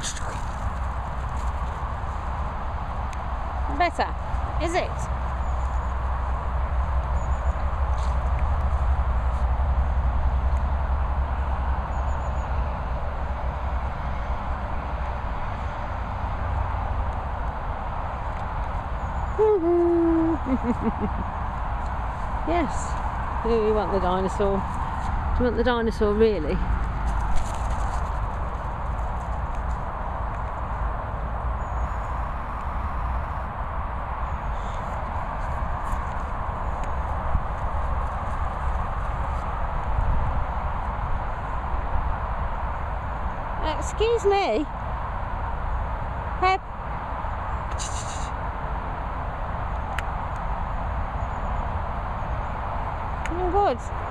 Extra. Better, is it? Yes, you want the dinosaur. You want the dinosaur, really. Excuse me. Pep. Good.